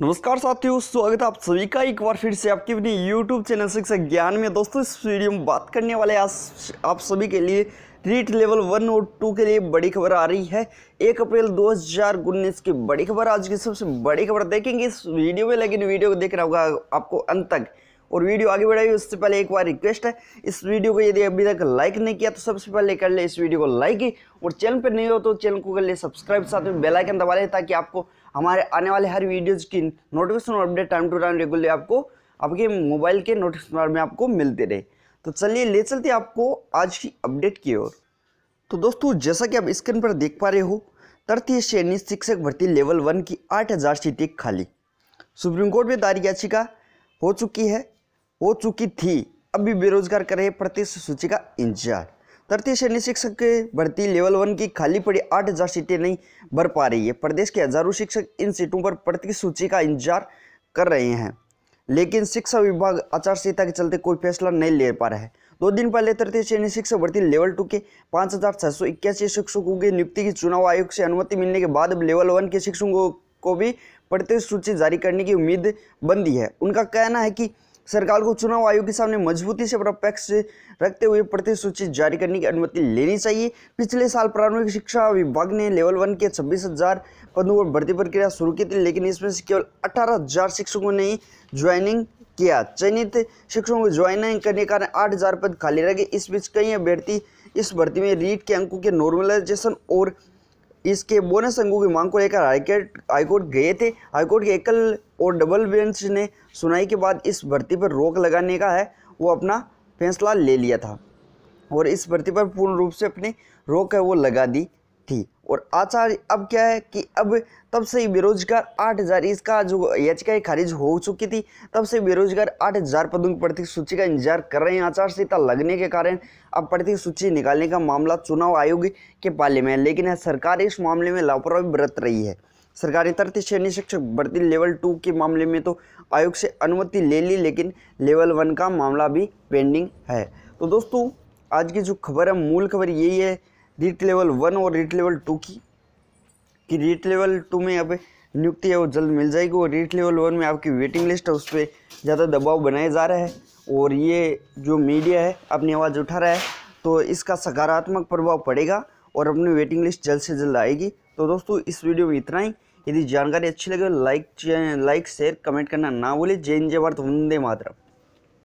नमस्कार साथियों, स्वागत है आप सभी का एक बार फिर से आपकी अपनी यूट्यूब चैनल शिक्षा ज्ञान में। दोस्तों इस वीडियो में बात करने वाले आज आप सभी के लिए रीट लेवल 1 और 2 के लिए बड़ी खबर आ रही है। 1 अप्रैल 2019 की बड़ी खबर, आज की सबसे बड़ी खबर देखेंगे इस वीडियो में, लेकिन वीडियो को देखना होगा आपको अंत तक। और वीडियो आगे बढ़ाइए उससे पहले एक बार रिक्वेस्ट है, इस वीडियो को यदि अभी तक लाइक नहीं किया तो सबसे पहले कर ले इस वीडियो को लाइक, और चैनल पर नहीं हो तो चैनल को कर ले सब्सक्राइब, साथ में बेल आइकन दबा ले ताकि आपको हमारे आने वाले हर वीडियोज की नोटिफिकेशन और update time to time regular आपको आपके मोबाइल के नोटिफिकेशन में आपको मिलते रहे। तो चलिए ले चलते आपको आज की अपडेट की ओर। तो दोस्तों जैसा कि आप स्क्रीन पर देख पा रहे हो, 30वीं श्रेणी शिक्षक भर्ती लेवल 1 की 8000 सीटें खाली। सुप्रीम कोर्ट में दायर याचिका हो चुकी थी, अभी बेरोजगार कर रहे प्रतिशत सूची का इंतजार। 30वीं श्रेणी शिक्षक के भर्ती लेवल 1 की खाली पड़ी 8000 सीटें नहीं भर पा रही है। प्रदेश के हजारों शिक्षक इन सीटों पर प्रतिशत सूची का इंतजार कर रहे हैं, लेकिन शिक्षा विभाग आचार संहिता के चलते कोई फैसला नहीं ले पा रहा है। 2 दिन पहले 30वीं श्रेणी शिक्षक भर्ती लेवल 2 के 5681 शिक्षकों की नियुक्ति की चुनाव आयोग से अनुमति मिलने के बाद अब लेवल 1 के शिक्षकों को भी प्रतिशत सूची जारी करने की उम्मीद बंधी है। उनका कहना है कि सरकार को चुनाव आयोग के सामने मजबूती से प्रपक्ष रखते हुए प्रतिशत सूची जारी करने की अनुमति लेनी चाहिए। पिछले साल प्रारंभिक शिक्षा विभाग ने लेवल 1 के 26,000 पदों पर भर्ती प्रक्रिया शुरू की थी, लेकिन इसमें से केवल 18,000 शिक्षकों ने ही ज्वाइनिंग किया। चयनित शिक्षकों को ज्वाइनिंग करने के कारण 8,000 पद खाली रह गए। इस बीच कई अभ्यर्थी इस भर्ती में रीट के अंकों के नॉर्मलाइजेशन और इसके बोनस अंकों की मांग को लेकर हाईकोर्ट गए थे। हाईकोर्ट के एकल और डबल बेंच ने सुनाई के बाद इस भर्ती पर रोक लगाने का है वो अपना फैसला ले लिया था, और इस भर्ती पर पूर्ण रूप से अपनी रोक है वो लगा दी थी। और आचार्य अब क्या है कि अब तब से बेरोजगार 8000 इसका जो याचिका खारिज हो चुकी थी, तब से बेरोजगार 8000 पदों की प्रतीक सूची का इंतजार कर रहे हैं। आचार संहिता लगने के कारण अब प्रतीक सूची निकालने का मामला चुनाव आयोग के पाले में है, लेकिन सरकार इस मामले में लापरवाही बरत रही है। सरकार ने 30वीं श्रेणी शिक्षक भर्ती लेवल 2 के मामले में तो आयोग से अनुमति ले ली, लेकिन लेवल 1 का मामला भी पेंडिंग है। तो दोस्तों आज की जो खबर है, मूल खबर यही है रीट लेवल 1 और रीट लेवल 2 की, कि रीट लेवल 2 में अब नियुक्ति है वो जल्द मिल जाएगी, और रीट लेवल 1 में आपकी वेटिंग लिस्ट है उस पर ज़्यादा दबाव बनाया जा रहा है। और ये जो मीडिया है अपनी आवाज़ उठा रहा है, तो इसका सकारात्मक प्रभाव पड़ेगा और अपनी वेटिंग लिस्ट जल्द से जल्द आएगी। तो दोस्तों इस वीडियो में इतना ही। यदि जानकारी अच्छी लगे लाइक शेयर कमेंट करना ना भूलें। जय हिंद, जय भारत, वंदे मातरम।